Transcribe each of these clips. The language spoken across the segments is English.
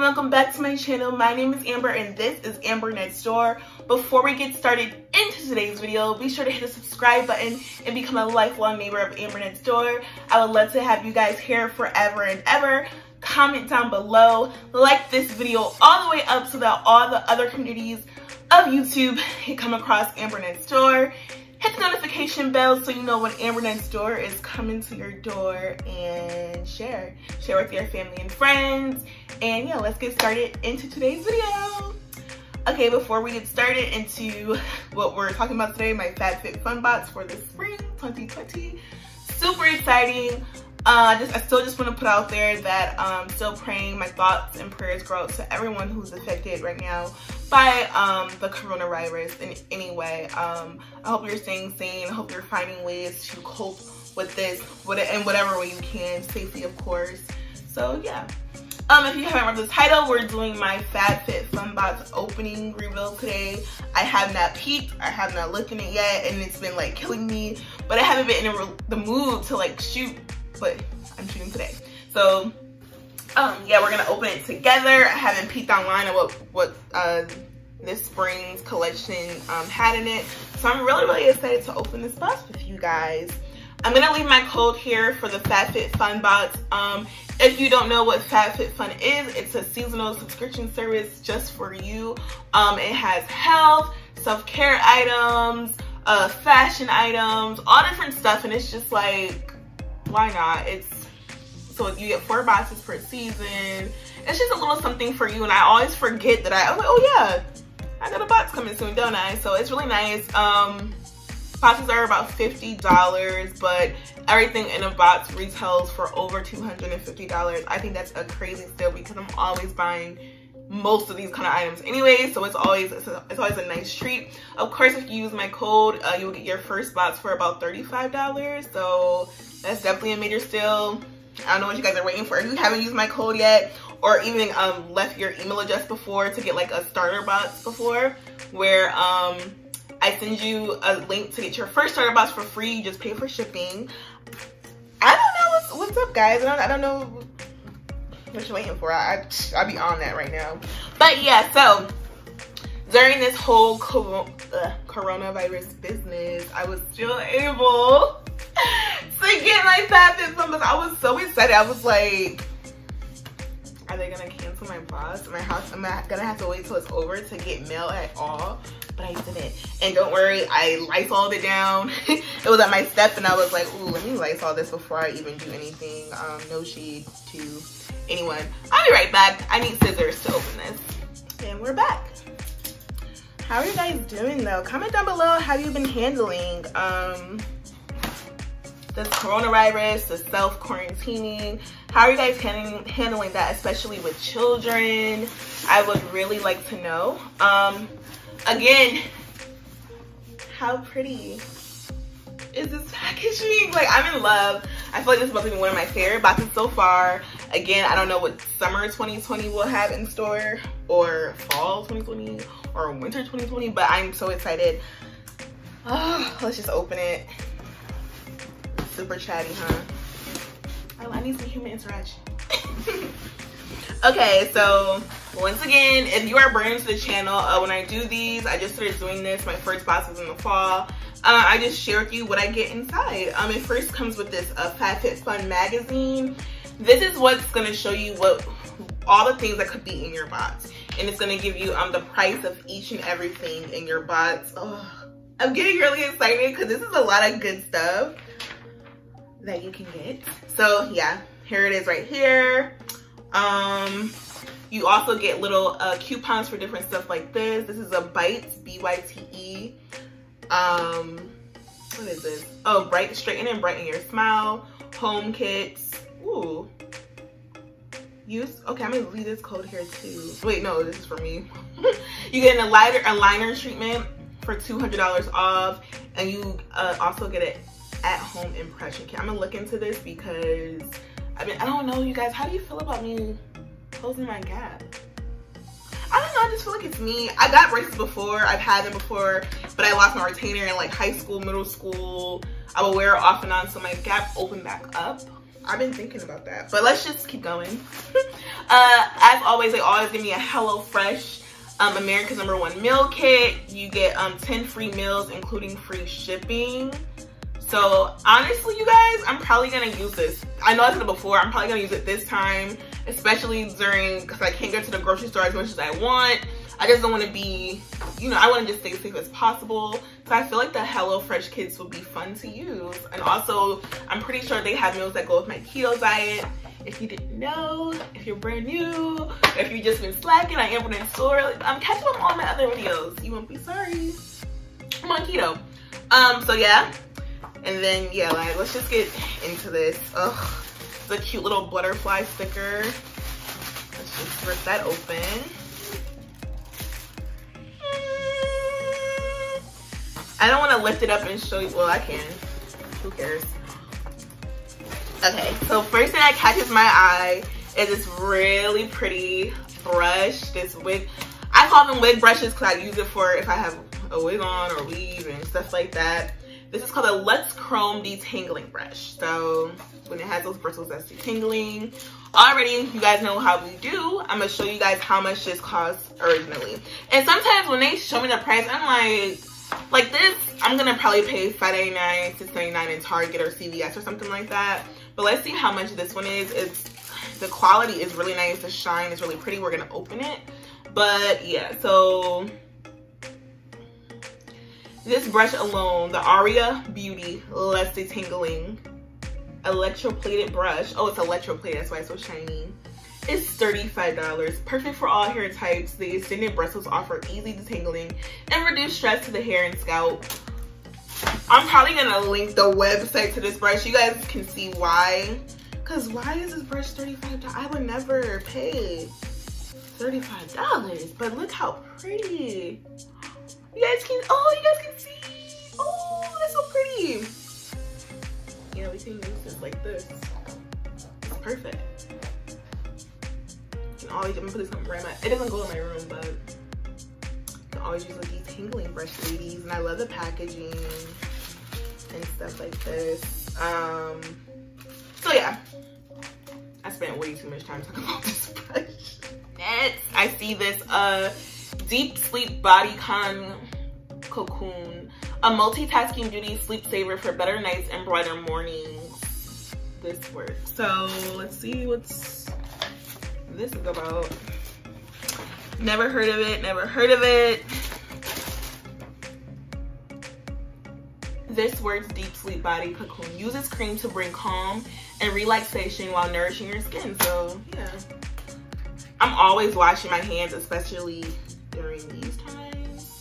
welcome back to my channel. My name is Amber and this is Amber Next Door. Before we get started into today's video, be sure to hit the subscribe button and become a lifelong neighbor of Amber Next Door. I would love to have you guys here forever and ever. Comment down below, like this video all the way up so that all the other communities of YouTube can come across Amber Next Door. Hit the notification bell so you know when Amber Next Door is coming to your door, and share with your family and friends. And yeah, let's get started into today's video. Okay, before we get started into what we're talking about today, my FabFitFun box for the spring 2020, super exciting. I still just want to put out there that I'm still praying. My thoughts and prayers go out to everyone who's affected right now by the coronavirus in any way. I hope you're staying sane. I hope you're finding ways to cope with this in whatever way you can, safely of course. So yeah. If you haven't read the title, we're doing my FabFitFun box opening reveal today. I have not peeked, I have not looked in it yet, and it's been like killing me, but I haven't been in the mood to like shoot. But I'm shooting today, so yeah, we're gonna open it together. I haven't peeked online at what this spring's collection had in it, so I'm really excited to open this box with you guys. I'm gonna leave my code here for the FabFitFun box. If you don't know what FabFitFun is, it's a seasonal subscription service just for you. It has health, self-care items, fashion items, all different stuff, and it's just like, why not? So you get 4 boxes per season. It's just a little something for you, and I always forget that I'm like, oh yeah, I got a box coming soon, don't I? So it's really nice. Boxes are about $50, but everything in a box retails for over $250. I think that's a crazy steal because I'm always buying most of these kind of items anyway, so it's always a nice treat. Of course, if you use my code, you'll get your first box for about $35, so that's definitely a major steal. I don't know what you guys are waiting for. If you haven't used my code yet, or even left your email address before to get like a starter box before, where I send you a link to get your first starter box for free, you just pay for shipping. I don't know what's up, guys. I don't know what you're waiting for. I'll be on that right now. But yeah, so during this whole coronavirus business, I was still able to get my FabFitFun box. I was so excited. I was like, are they gonna cancel my box? My house? Am I gonna have to wait till it's over to get mail at all? But I didn't. And don't worry, I Lysol'd it down. It was at my step, and I was like, ooh, let me Lysol this before I even do anything. No shade to anyone. I'll be right back. I need scissors to open this. And we're back. How are you guys doing though? Comment down below how you've been handling this coronavirus, the self-quarantining. How are you guys handling that, especially with children? I would really like to know. Again, how pretty is this packaging? Like, I'm in love. I feel like this is about to be one of my favorite boxes so far. Again, I don't know what summer 2020 will have in store, or fall 2020, or winter 2020, but I'm so excited. Oh, let's just open it. Super chatty, huh? Oh, I need some human interaction. Okay, so once again, if you are brand new to the channel, when I do these, I just started doing this. My first box was in the fall. I just share with you what I get inside. It first comes with this FabFitFun magazine. This is what's going to show you what all the things that could be in your box, and it's going to give you the price of each and everything in your box. Oh, I'm getting really excited because this is a lot of good stuff that you can get. So yeah, here it is right here. You also get little coupons for different stuff like this. This is a byte, B-Y-T-E. What is this? Oh, bright, straighten and brighten your smile. Home kits. Ooh. Use. Okay, I'm gonna leave this code here too. Wait, no, this is for me. You get a liner treatment for $200 off, and you also get an at-home impression kit. I'm gonna look into this because I don't know, you guys. How do you feel about me closing my gap? I don't know. I just feel like it's me. I got braces before. I've had them before, but I lost my retainer in like high school, middle school. I would wear it off and on, so my gap opened back up. I've been thinking about that, but let's just keep going. As always, they always give me a HelloFresh America's #1 meal kit. You get 10 free meals, including free shipping. So honestly, you guys, I'm probably gonna use this. I know I said it before, I'm probably gonna use it this time, especially during, because I can't get to the grocery store as much as I want. I just don't want to be, you know, I want to just stay safe as possible. So I feel like the HelloFresh kits will be fun to use. And also, I'm pretty sure they have meals that go with my keto diet. If you didn't know, if you're brand new, if you've just been slacking, I am Amber Next Door. I'm catching up on my other videos. You won't be sorry. I'm on keto. So yeah. And then, yeah, like, let's just get into this. Ugh. It's a cute little butterfly sticker. Let's just rip that open. I don't want to lift it up and show you. Well, I can. Who cares? Okay, so first thing that catches my eye is this really pretty brush. This wig. I call them wig brushes because I use it for if I have a wig on or weave and stuff like that. This is called a Luxe Chrome Detangling Brush. So when it has those bristles, that's detangling. Already, you guys know how we do. I'm going to show you guys how much this costs originally. And sometimes when they show me the price, I'm like this, I'm gonna probably pay $5.99, $6.99 in Target or CVS or something like that. But let's see how much this one is. It's, the quality is really nice. The shine is really pretty. We're gonna open it. But yeah, so this brush alone, the Aria Beauty Less Detangling Electroplated Brush. Oh, it's electroplated. That's why it's so shiny. It's $35, perfect for all hair types. The extended bristles offer easy detangling and reduce stress to the hair and scalp. I'm probably gonna link the website to this brush. You guys can see why. Cause why is this brush $35? I would never pay $35, but look how pretty. You guys can, oh, you guys can see. Oh, that's so pretty. Yeah, we can use this like this. It's perfect. Always, I'm gonna put this on my, it doesn't go in my room, but I can always use like these detangling brush, ladies. And I love the packaging and stuff like this. So yeah, I spent way too much time talking about this brush. Next, I see this Deep Sleep Body Cocoon, a multitasking beauty sleep saver for better nights and brighter mornings. This works. So let's see what's this is about. Never heard of it, never heard of it. This Works Deep Sleep Body Cocoon uses cream to bring calm and relaxation while nourishing your skin. So yeah, I'm always washing my hands, especially during these times,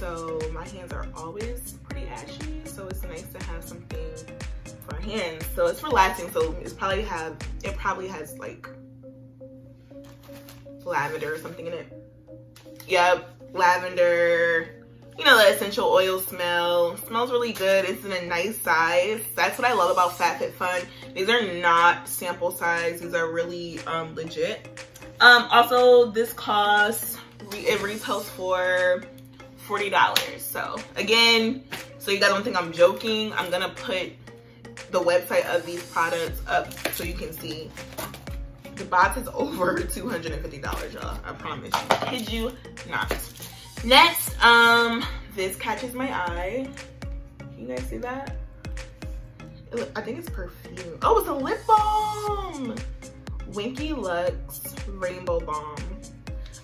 so my hands are always pretty ashy, so it's nice to have something for our hands. So it's relaxing, so it's probably have, it probably has like lavender or something in it. Yep, lavender, you know, the essential oil smell. It smells really good. It's in a nice size. That's what I love about FabFitFun. These are not sample size. These are really legit. Also, this costs, it retails for $40. So again, so you guys don't think I'm joking, I'm gonna put the website of these products up so you can see. The box is over $250, y'all. I promise you. I kid you not. Next, this catches my eye. You guys see that? I think it's perfume. Oh, it's a lip balm. Winky Lux Rainbow Balm.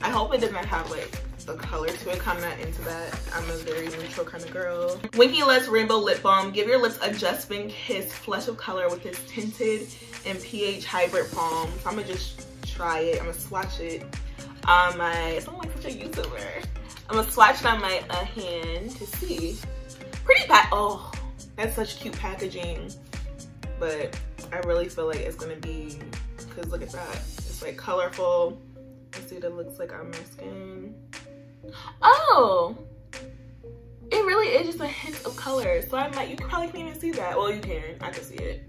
I hope it doesn't have like the color to it. I'm not into that. I'm a very neutral kind of girl. Winky Lux Rainbow Lip Balm. Give your lips a just-been kiss, flush of color with this tinted and pH hybrid balm. So I'm gonna just try it. I'm gonna swatch it on my, I sound like such a YouTuber. I'm gonna swatch it on my hand to see. Pretty pack, oh, that's such cute packaging. But I really feel like it's gonna be, cause look at that. It's like colorful. Let's see what it looks like on my skin. Oh, it really is just a hint of color. So I might, you probably can't even see that. Well, you can, I can see it.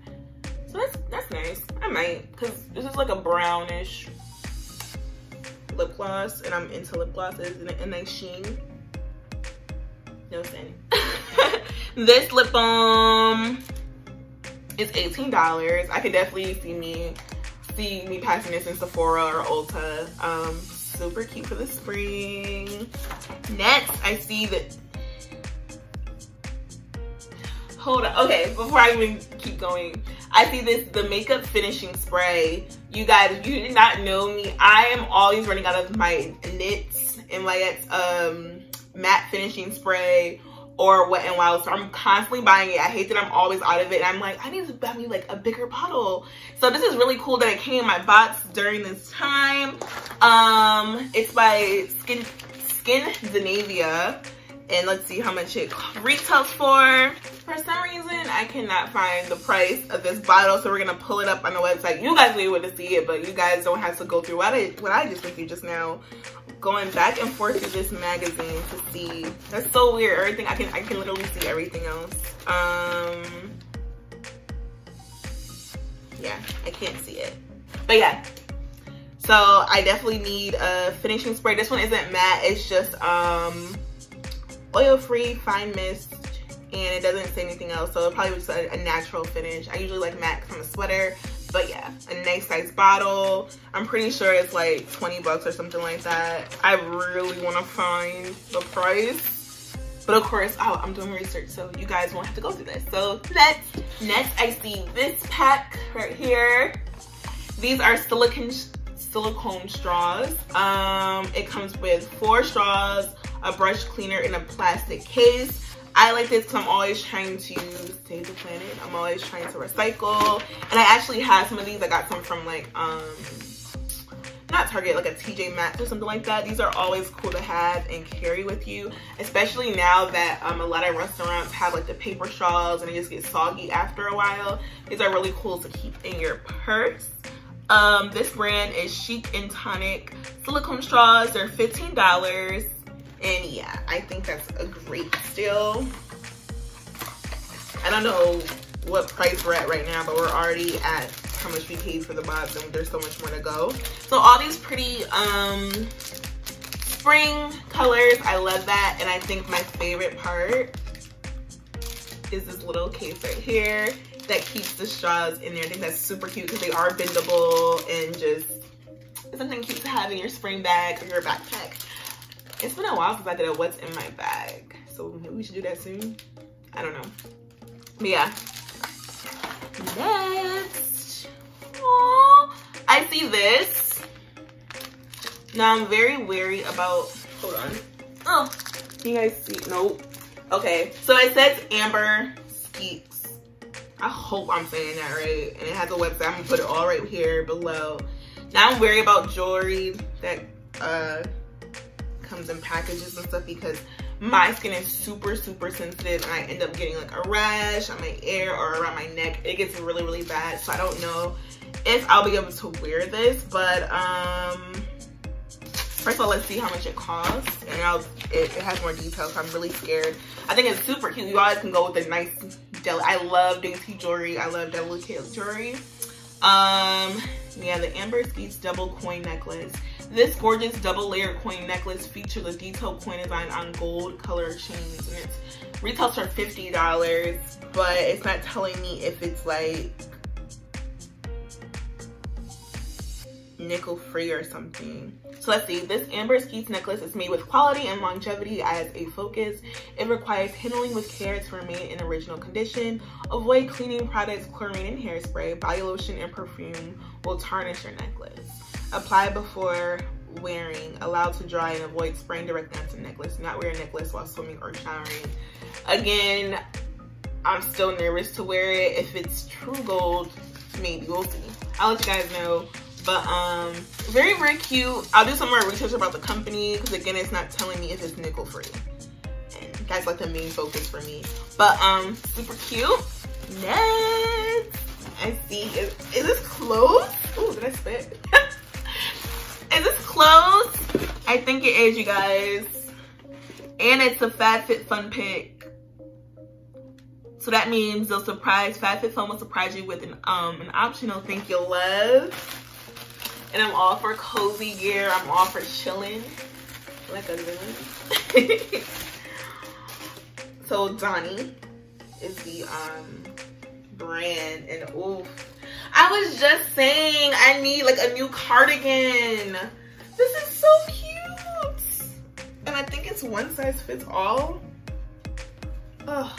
So that's nice. I might, because this is like a brownish lip gloss, and I'm into lip glosses and they sheen. No sin. This lip balm, It's $18. I could definitely see me passing this in Sephora or Ulta. Super cute for the spring. Next, I see that. Hold on. Okay, before I even keep going, I see this, the makeup finishing spray. You guys, if you did not know me, I am always running out of my NYX matte finishing spray or Wet n Wild, so I'm constantly buying it. I hate that I'm always out of it, and I'm like, I need to buy me like a bigger bottle. So this is really cool that it came in my box during this time. It's by Skindinavia, and let's see how much it retails for. For some reason, I cannot find the price of this bottle, so we're gonna pull it up on the website. You guys will be able to see it, but you guys don't have to go through what I just went through just now. Going back and forth through this magazine to see. That's so weird. Everything I can literally see everything else. Yeah, I can't see it. But yeah. So I definitely need a finishing spray. This one isn't matte, it's just oil-free, fine mist, and it doesn't say anything else. So it probably was just a natural finish. I usually like matte from a sweater. But yeah, a nice size bottle. I'm pretty sure it's like 20 bucks or something like that. I really want to find the price. But of course, I'm doing research, so you guys won't have to go through this. So next I see this pack right here. These are silicone straws. It comes with 4 straws, a brush cleaner, and a plastic case. I like this because I'm always trying to save the planet. I'm always trying to recycle. And I actually have some of these. I got some from like, not Target, like a TJ Maxx or something like that. These are always cool to have and carry with you, especially now that a lot of restaurants have like the paper straws and they just get soggy after a while. These are really cool to keep in your purse. This brand is Chic and Tonic silicone straws. They're $15. And yeah, I think that's a great steal. I don't know what price we're at right now, but we're already at how much we paid for the box, and there's so much more to go. So all these pretty spring colors, I love that. And I think my favorite part is this little case right here that keeps the straws in there. I think that's super cute because they are bendable, and just something cute to have in your spring bag or your backpack. It's been a while since I did a what's in my bag, so maybe we should do that soon. I don't know. But yeah. Next. Aww. I see this. Now I'm very wary about, hold on. Oh, can you guys see? Nope. Okay, so it says Amber Skeets. I hope I'm saying that right. And it has a website. I'm gonna put it all right here below. Now I'm wary about jewelry that comes in packages and stuff, because my skin is super, super sensitive, and I end up getting like a rash on my ear or around my neck. It gets really, really bad, so I don't know if I'll be able to wear this, but first of all, let's see how much it costs, and it has more details, so I'm really scared. I think it's super cute. You always can go with a nice, I love dainty jewelry. I love delicate jewelry. Yeah, the Amber Skeets double coin necklace. This gorgeous double-layered coin necklace features a detailed coin design on gold color chains, and it retails for $50, but it's not telling me if it's like nickel free or something. So let's see. This Amber Skeets necklace is made with quality and longevity as a focus. It requires handling with care to remain in original condition. Avoid cleaning products, chlorine and hairspray, body lotion, and perfume will tarnish your necklace. Apply before wearing. Allow to dry and avoid spraying directly onto the necklace. Not wear a necklace while swimming or showering. Again, I'm still nervous to wear it. If it's true gold, maybe we'll see. I'll let you guys know. But very, very cute. I'll do some more research about the company, because again, it's not telling me if it's nickel free, and that's like the main focus for me. But super cute. Next, I see is this clothes? Oh, did I spit? Is this clothes? I think it is, you guys. And it's a FabFitFun pick, so that means they'll surprise. FabFitFun will surprise you with an optional thank you love. And I'm all for cozy gear. I'm all for chilling like a villain. So Donnie is the brand. And oof, I was just saying I need like a new cardigan. This is so cute, and I think it's one size fits all. Oh,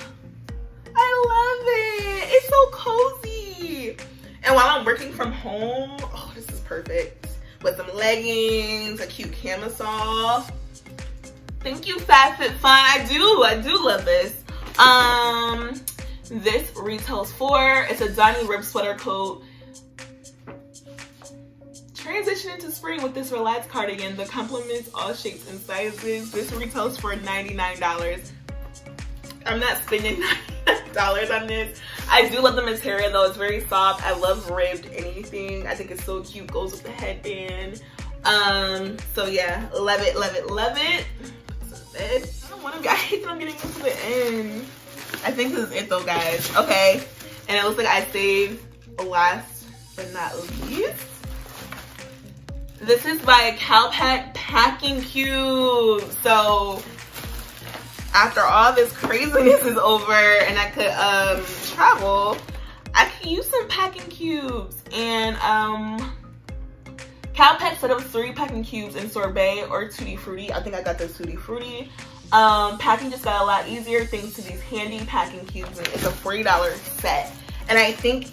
I love it. It's so cozy. And while I'm working from home, oh, this is perfect. With some leggings, a cute camisole. Thank you, FabFitFun. I do love this. This retails for, it's a Donnie rib sweater coat. Transition into spring with this relaxed cardigan that complements all shapes and sizes. This retails for $99. I'm not spending $99 on this. I do love the material though. It's very soft. I love ribbed anything. I think it's so cute. Goes with the headband. So yeah, love it, love it, love it. I hate that I'm getting into the end. I think this is it though, guys. Okay, and it looks like I saved last but not least. This is by CalPet Packing Cube. So after all this craziness is over and I could travel, I could use some packing cubes. And CalPet set up 3 packing cubes in sorbet or tutti frutti. I think I got this tutti frutti. Packing just got a lot easier thanks to these handy packing cubes, and it's a $40 set. And I think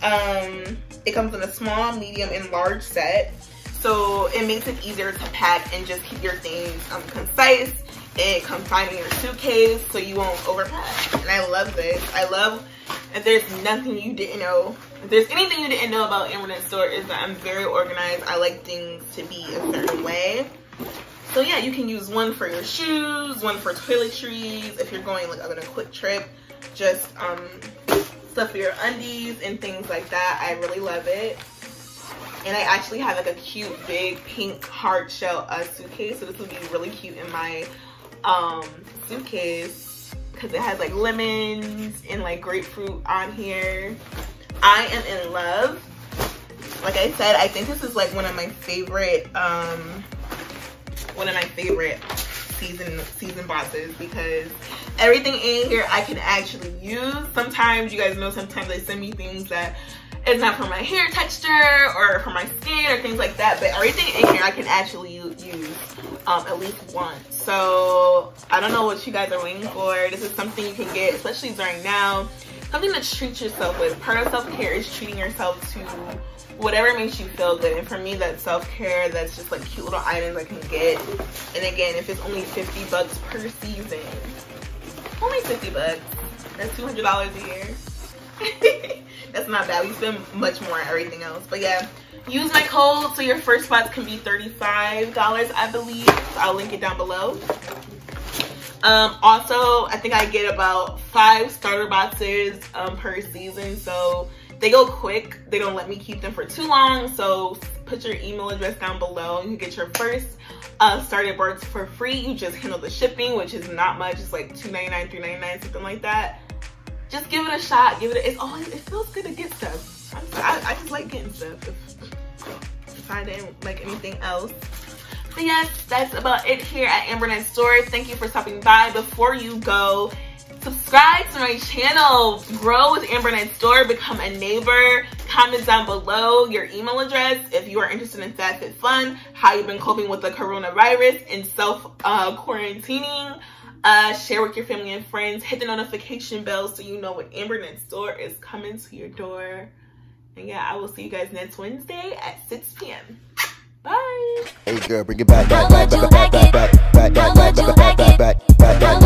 it comes in a small, medium, and large set. So it makes it easier to pack and just keep your things concise and confined in your suitcase so you won't overpack. And I love this. I love if there's nothing you didn't know. If there's anything you didn't know about Amber Next Door is that I'm very organized. I like things to be a certain way. So yeah, you can use one for your shoes, one for toiletries. If you're going like on a quick trip, just stuff for your undies and things like that. I really love it. And I actually have like a cute big pink hard shell suitcase. So this would be really cute in my suitcase because it has like lemons and like grapefruit on here. I am in love. Like I said, I think this is like one of my favorite season boxes because everything in here I can actually use. Sometimes, you guys know, sometimes they send me things that it's not for my hair texture or for my skin or things like that, but everything in here I can actually use at least once. So I don't know what you guys are waiting for. This is something you can get, especially during now, something to treat yourself with. Part of self-care is treating yourself to whatever makes you feel good, and for me that's self-care. That's just like cute little items I can get. And again, if it's only 50 bucks per season, only 50 bucks, that's $200 a year. That's not bad. We spend much more on everything else. But yeah, use my code so your first box can be $35, I believe. So I'll link it down below. Also, I think I get about 5 starter boxes per season, so they go quick. They don't let me keep them for too long, so put your email address down below and you get your first starter box for free. You just handle the shipping, which is not much. It's like $2.99, $3.99, something like that. Just give it a shot. It's always, it feels good to get stuff. I just like getting stuff if I didn't like anything else. So yes, that's about it here at Amber Next Door. Thank you for stopping by. Before you go, subscribe to my channel. Grow with Amber Next Door. Become a neighbor. Comment down below your email address if you are interested in FabFitFun, how you've been coping with the coronavirus and self quarantining. Share with your family and friends. Hit the notification bell so you know when Amber Next Door is coming to your door. And yeah, I will see you guys next Wednesday at 6 p.m. Bye. Hey girl, bring it back. How would you like it? How would you like it? How would you like it? How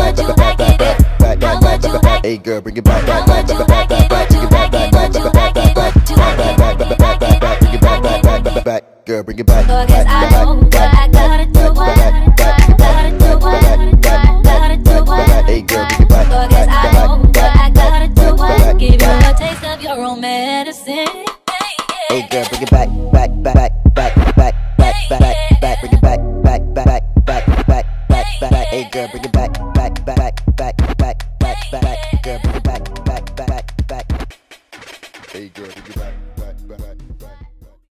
would you like it? Hey girl, bring it back. How would you like it? Would you like it? Would you like it? Would you like it? Would you like it? Bring it back. Girl, bring it back. 'Cause I know what I gotta do. Hey girl, bring it back. 'Cause I know what I gotta do. Give you a taste of your own medicine. Hey girl, bring it back, back, back, back, back, back, back, back, back, bring it back, back, back, back, back, back, back, back. Hey girl, bring it back.